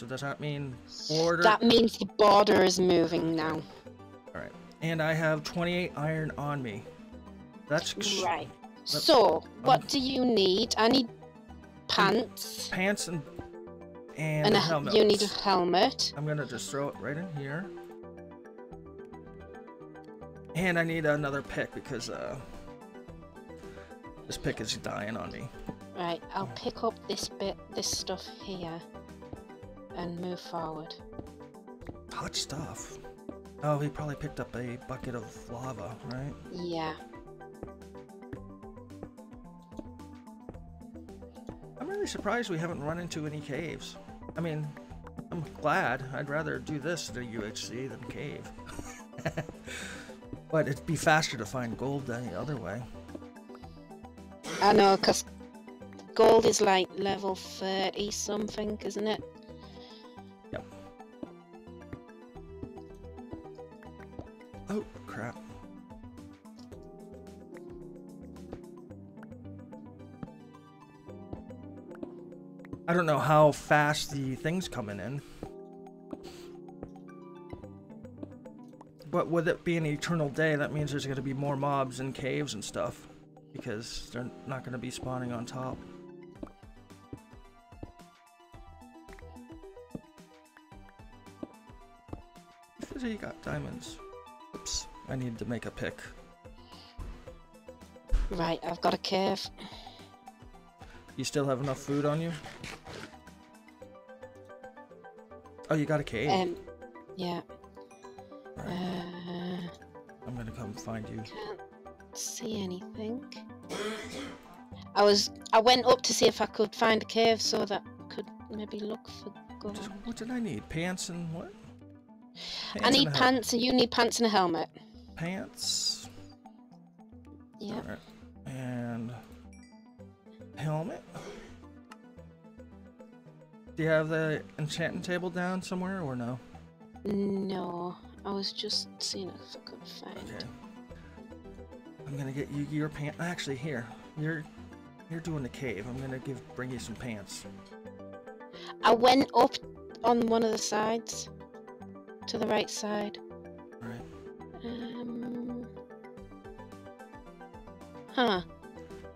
So does that mean border? That means the border is moving now. All right. And I have 28 iron on me. That's right. So what do you need? I need pants. Pants and a helmet. You need a helmet. I'm gonna just throw it right in here. And I need another pick because this pick is dying on me. Right, I'll pick up this stuff here, and move forward. Hot stuff. Oh, he probably picked up a bucket of lava, right? Yeah. I'm really surprised we haven't run into any caves. I mean, I'm glad. I'd rather do this at a UHC than cave. But it'd be faster to find gold than the other way. I know, because gold is like level 30 something, isn't it? Yep. Oh, crap. I don't know how fast the thing's coming in. But with it being an eternal day, that means there's going to be more mobs and caves and stuff. Because they're not going to be spawning on top. You got diamonds. Oops, I need to make a pick. Right, I've got a cave. You still have enough food on you? Oh, you got a cave? Yeah. Right. I'm gonna come find you. Can't see anything. I went up to see if I could find a cave so that I could maybe look for gold. What did I need? Pants and what? Pants. I need pants, and you need pants and a helmet. Pants. Yeah. All right. And helmet. Do you have the enchanting table down somewhere or no? No, I was just seeing if I could find it. I'm gonna get you your pants. Actually, here you're doing the cave. I'm gonna bring you some pants. I went up on one of the sides. To the right side. Right. Huh.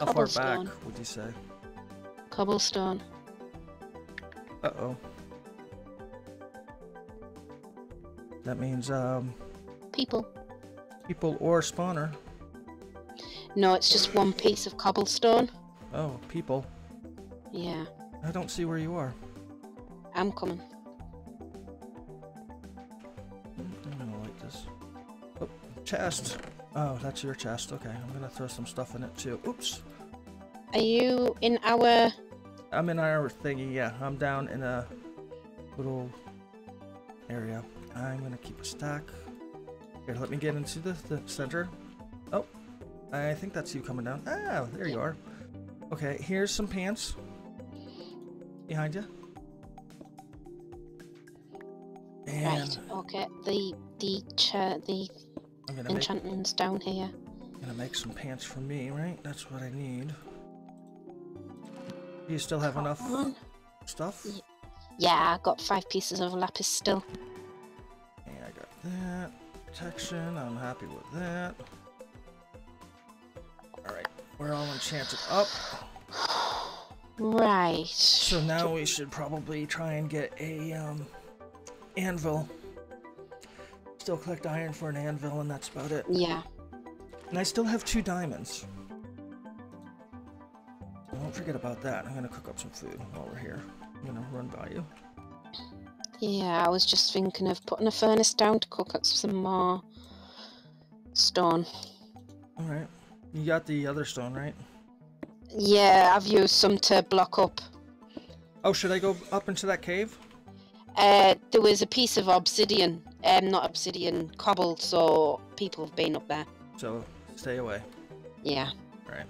How far back would you say? Cobblestone. Uh-oh. That means, people. People or spawner. No, it's just one piece of cobblestone. Oh, people. Yeah. I don't see where you are. I'm coming. Chest. Oh, that's your chest. Okay, I'm gonna throw some stuff in it too. Oops. Are you in our? I'm in our thingy. Yeah, I'm down in a little area. I'm gonna keep a stack. Here, let me get into the center. Oh, I think that's you coming down. Ah, there you are. Okay, here's some pants. Behind you. And right. Okay. The enchantments down here. I'm gonna make some pants for me, right? That's what I need. Do you still have enough stuff? Yeah, I got 5 pieces of lapis still. Yeah, I got that. Protection, I'm happy with that. Alright, we're all enchanted up. Right. So now we should probably try and get a anvil. Still collect iron for an anvil, and that's about it. Yeah. And I still have 2 diamonds. Don't forget about that. I'm gonna cook up some food while we're here. I'm gonna run by you. Yeah, I was just thinking of putting a furnace down to cook up some more stone. All right. You got the other stone, right? Yeah, I've used some to block up. Oh, should I go up into that cave? There was a piece of obsidian. Not obsidian, cobble, so people have been up there. So, stay away. Yeah. Right.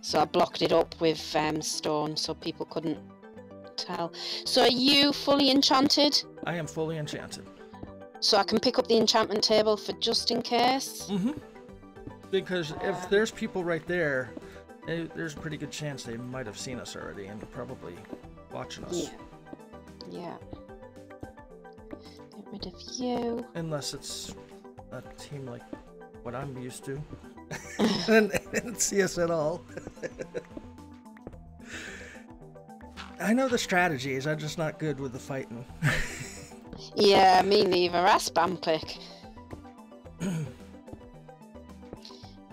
So I blocked it up with stone so people couldn't tell. So are you fully enchanted? I am fully enchanted. So I can pick up the enchantment table for just in case? Mm-hmm. Because if there's people right there, there's a pretty good chance they might have seen us already and probably watching us. Yeah. Yeah. Get rid of you. Unless it's a team like what I'm used to. And didn't see us at all. I know the strategies, I'm just not good with the fighting. Yeah, me neither. I spam click. Right,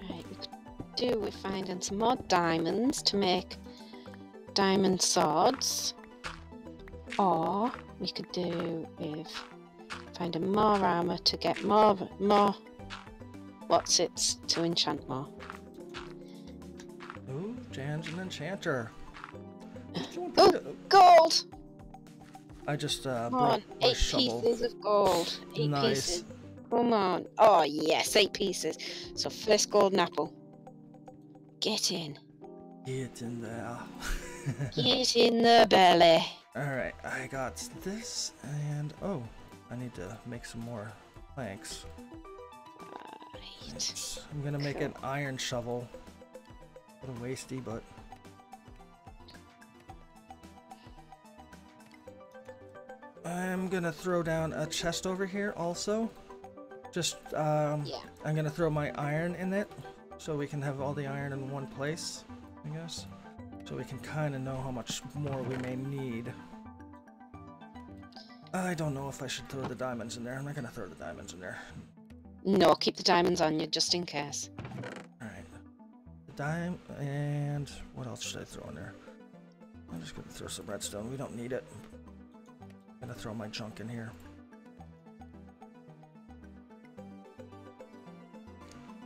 we could do with finding some more diamonds to make diamond swords. Or we could do with finding more armor to get more what's it to enchant more. Ooh, Jan's an enchanter. Oh, gold! I just brought my shovel. 8 pieces of gold. 8 pieces. Come on. Oh, yes, 8 pieces. So, first golden apple. Get in. Get in there. Get in the belly. Alright, I got this, and oh, I need to make some more planks. Right. Oops. I'm gonna make an iron shovel. A little wasty, but... I'm gonna throw down a chest over here also. Just, yeah. I'm gonna throw my iron in it so we can have all the iron in one place, I guess. So we can kind of know how much more we may need. I don't know if I should throw the diamonds in there. I'm not gonna throw the diamonds in there. No, keep the diamonds on you just in case. Alright. The dime, and what else should I throw in there? I'm just gonna throw some redstone. We don't need it. I'm gonna throw my junk in here.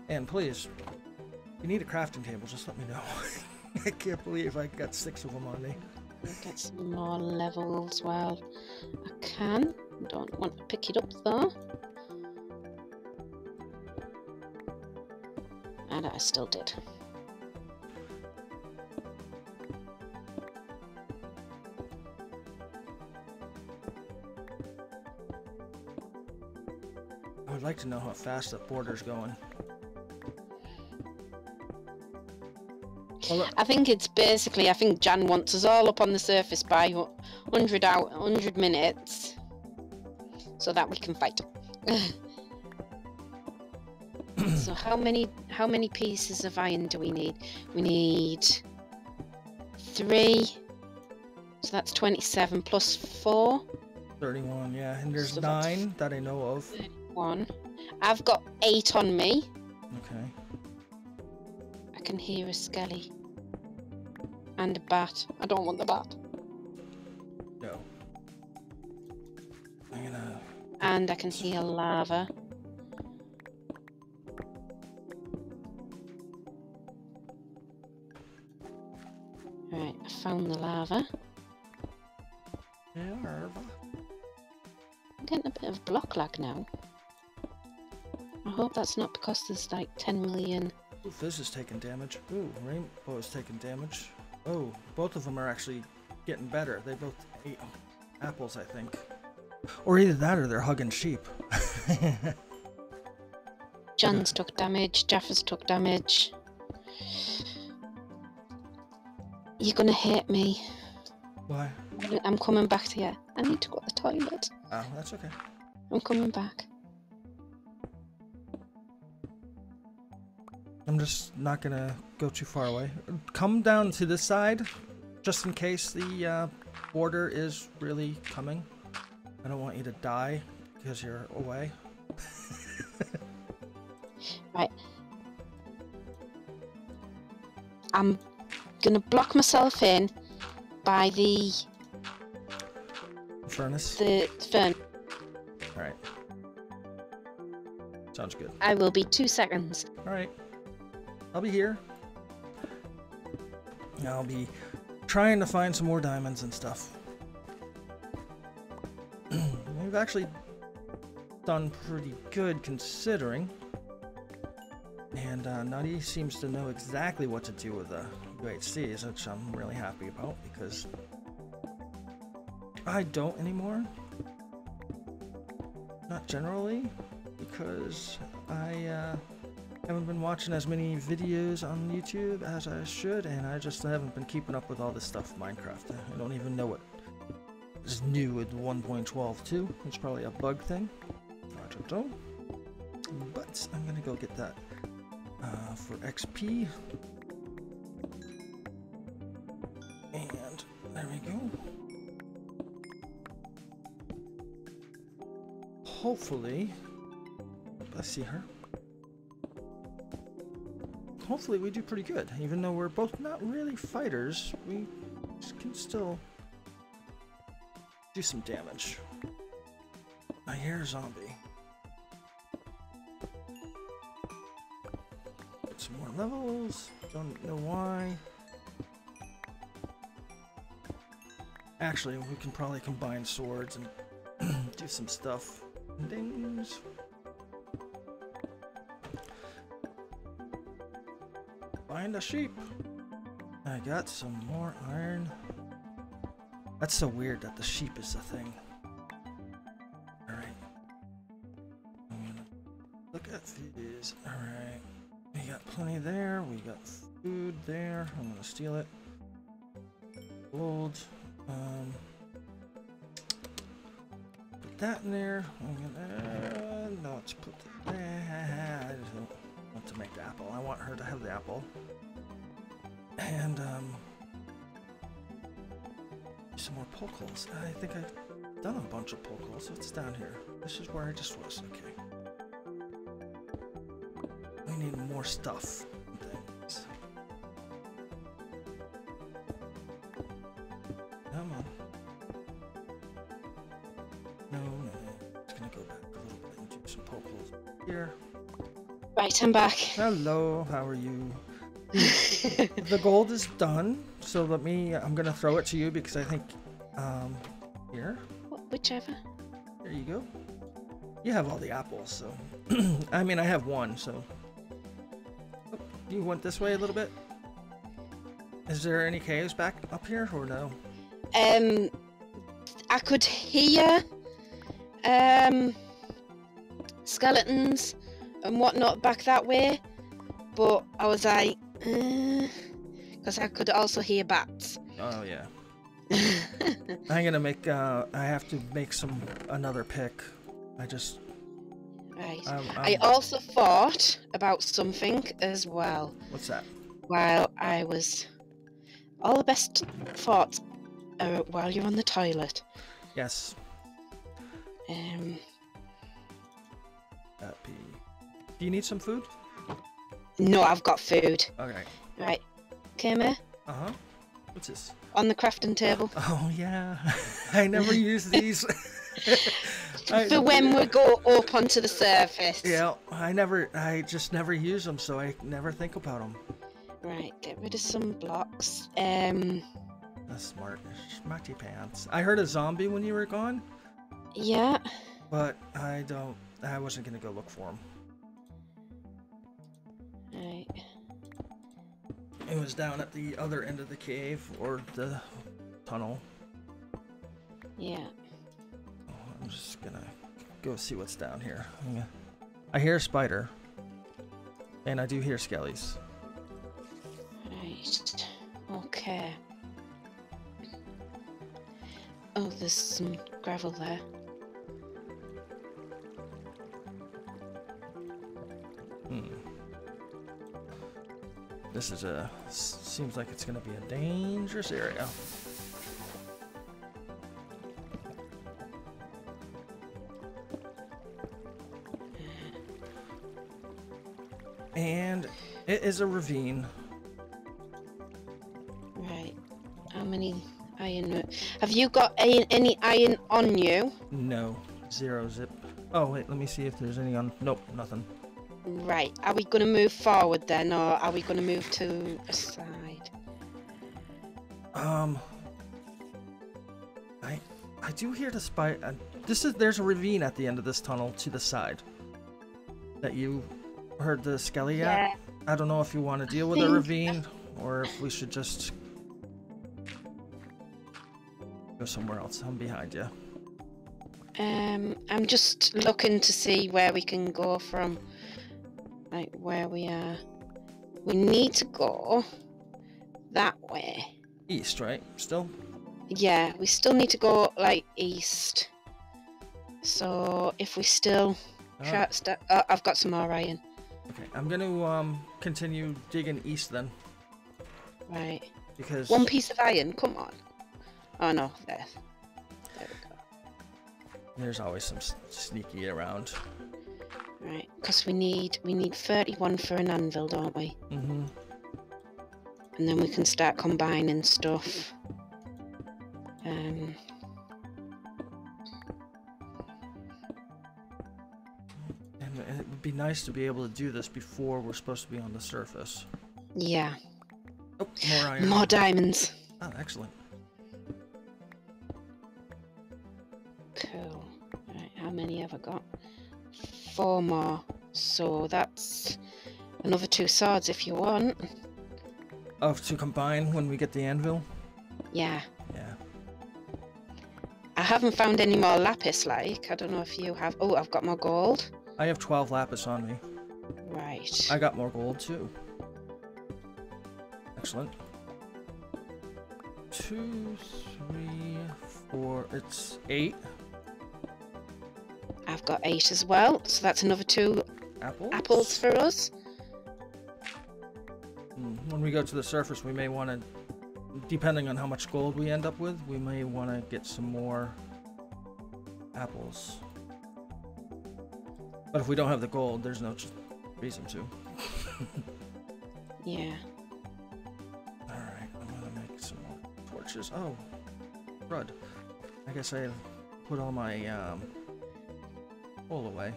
And please, if you need a crafting table, just let me know. I can't believe I got 6 of them on me. Get some more levels while I can. Don't want to pick it up though. And I still did. I'd like to know how fast the border's going. I think it's basically, I think Jan wants us all up on the surface by 100 minutes so that we can fight. So how many pieces of iron do we need? We need 3. So that's 27 plus 4. 31, yeah. And there's so 9 that I know of. 31. I've got 8 on me. Okay. I can hear a skelly. And a bat. I don't want the bat. No. I'm gonna... And I can hear lava. Right, I found the lava. Yeah. I'm getting a bit of block lag now. I hope that's not because there's like 10 million... Ooh, this is taking damage. Ooh, Rainbow is taking damage. Oh, both of them are actually getting better. They both ate apples, I think. Or either that or they're hugging sheep. Jan's took damage. Jaffa's took damage. You're gonna hate me. Why? I'm coming back to you. I need to go to the toilet. Oh, that's okay. I'm coming back. I'm just not gonna go too far away. Come down to this side, just in case the border is really coming. I don't want you to die because you're away. Right. I'm gonna block myself in by the furnace. The furnace. All right. Sounds good. I will be 2 seconds. All right. I'll be here. I'll be trying to find some more diamonds and stuff. We've actually done pretty good considering. And Nutty seems to know exactly what to do with the UHCs, which I'm really happy about because I don't anymore. Not generally, because I haven't been watching as many videos on YouTube as I should, and I just haven't been keeping up with all this stuff Minecraft. I don't even know what is new at 1.12.2. It's probably a bug thing. I don't know. But I'm gonna go get that for XP. And there we go. Hopefully, let's see her. Hopefully we do pretty good. Even though we're both not really fighters, we can still do some damage. I hear a zombie. Get some more levels. Don't know why. Actually, we can probably combine swords and do some stuff and things. Find a sheep. I got some more iron. That's so weird that the sheep is a thing. Alright. I'm gonna look at these. Alright. We got plenty there. We got food there. I'm gonna steal it. Gold. Put that in there. I'm gonna not put that there. I just don't want to make the apple. I want her to have the apple. And some more pokeballs. I think I've done a bunch of pokeballs. It's down here. This is where I just was. Okay. We need more stuff. I'm back. Hello, how are you? The gold is done, so let me. I'm gonna throw it to you because I think, here. Whichever. There you go. You have all the apples, so. I mean, I have one, so. Oh, do you want this way a little bit? Is there any caves back up here or no? I could hear, skeletons and whatnot back that way, but I was like, because I could also hear bats. Oh yeah. I'm gonna make I have to make another pick. I just right. I also thought about something as well. What's that? While I was, all the best thoughts are while you're on the toilet. Yes. Happy. Do you need some food? No, I've got food. Okay. Right. Came here. Uh-huh. What's this? On the crafting table. Oh, yeah. I never use these. For when we go up onto the surface. Yeah, I just never use them, so I never think about them. Right, get rid of some blocks. That's smart. Smarty pants. I heard a zombie when you were gone. Yeah. But I wasn't going to go look for him. Right. It was down at the other end of the cave or the tunnel. Yeah. Oh, I'm just gonna go see what's down here. Yeah. I hear a spider, and I do hear skellies. Right. Okay. Oh, there's some gravel there. This is seems like it's gonna be a dangerous area. And it is a ravine. Right, how many iron? Have you got any iron on you? No, zero zip. Oh wait, let me see if there's any on, nope, nothing. Right, are we going to move forward then, or are we going to move to a side? I do hear the spider. There's a ravine at the end of this tunnel to the side that you heard the skelly at. I don't know if you want to deal with a ravine or if we should just go somewhere else. I'm behind you. I'm just looking to see where we can go from. Like where we are, we need to go that way. East, right? Still? yeah, we still need to go like east. So if we still try to I've got some more iron. Okay, I'm gonna continue digging east then. Right. Because one piece of iron, come on. Oh no, there. There we go. There's always some sneaky around. Right, because we need 31 for an anvil, don't we? Mm-hmm. And then we can start combining stuff. And it would be nice to be able to do this before we're supposed to be on the surface. Yeah. Oh, more iron. More diamonds. Oh, excellent. Cool. Right, how many have I got? 4 more. So that's another 2 swords if you want. Oh, to combine when we get the anvil? Yeah. Yeah. I haven't found any more lapis, like. I don't know if you have... Oh, I've got more gold. I have 12 lapis on me. Right. I got more gold, too. Excellent. 2, 3, 4... It's 8. I've got 8 as well, so that's another 2 apples for us. When we go to the surface, we may want to, depending on how much gold we end up with, we may want to get some more apples. But if we don't have the gold, there's no reason to. Yeah. All right, I'm gonna make some more torches. Oh, crud! I guess I put all my coal away.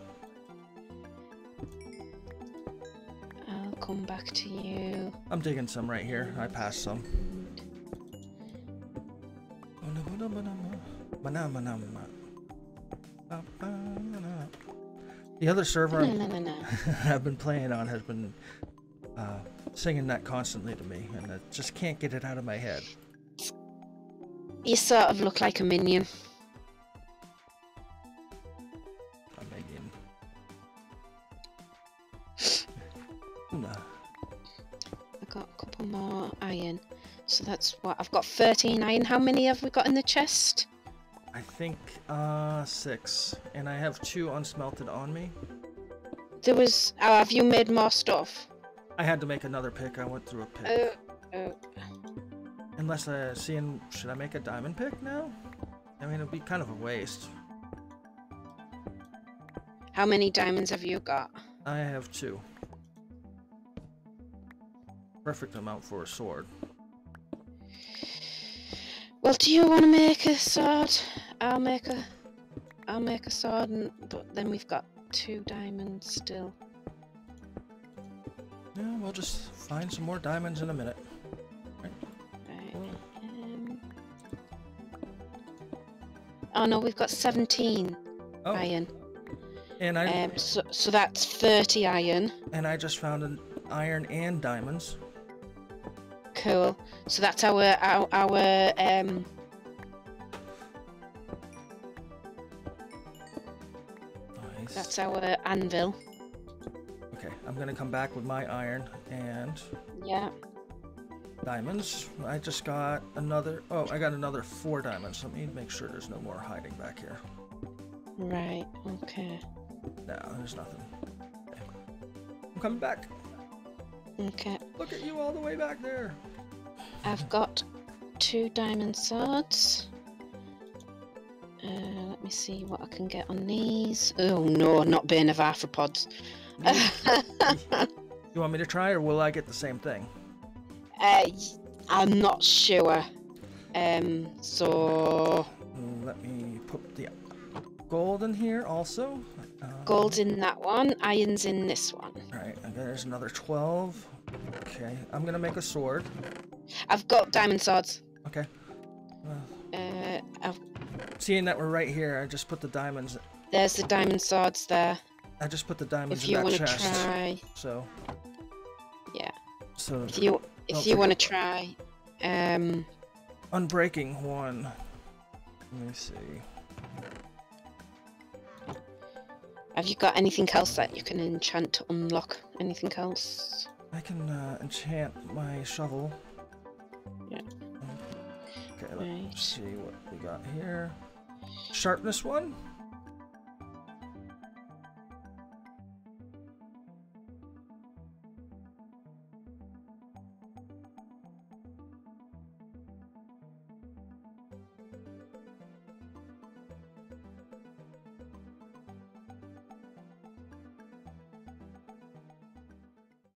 Come back to you. I'm digging some right here. I passed some. The other server I've been playing on has been singing that constantly to me, and I just can't get it out of my head. You sort of look like a minion. So that's what I've got. 13 iron. How many have we got in the chest? I think 6, and I have 2 unsmelted on me. There was. Oh, have you made more stuff? I had to make another pick. I went through a pick. Unless I seeing, should I make a diamond pick now? I mean, it'd be kind of a waste. How many diamonds have you got? I have 2. Perfect amount for a sword. Well, do you want to make a sword? I'll make a sword, but then we've got 2 diamonds still. Yeah, we'll just find some more diamonds in a minute. Right. Right. Oh no, we've got 17 iron. And I so that's 30 iron. And I just found an iron and diamonds. Cool. So that's our nice. That's our anvil. Okay, I'm gonna come back with my iron and diamonds. I just got another. Oh, I got another 4 diamonds. Let me make sure there's no more hiding back here. Right. Okay. No, there's nothing. Okay. I'm coming back. Okay. Look at you all the way back there. I've got 2 diamond swords. Let me see what I can get on these. Oh no, not Bane of Arthropods. You want me to try, or will I get the same thing? I'm not sure. So let me put the gold in here also. Gold's in that one, iron's in this one. Alright, and there's another 12. Okay, I'm gonna make a sword. I've got diamond swords. Okay. Seeing that we're right here, I just put the diamonds. There's the diamond swords there. I just put the diamonds in that chest. If you want to try. So. Yeah. So. If you want to try. Unbreaking one. Let me see. Have you got anything else that you can enchant to unlock? Anything else? I can enchant my shovel. Yeah. Okay, Let's see what we got here. Sharpness 1.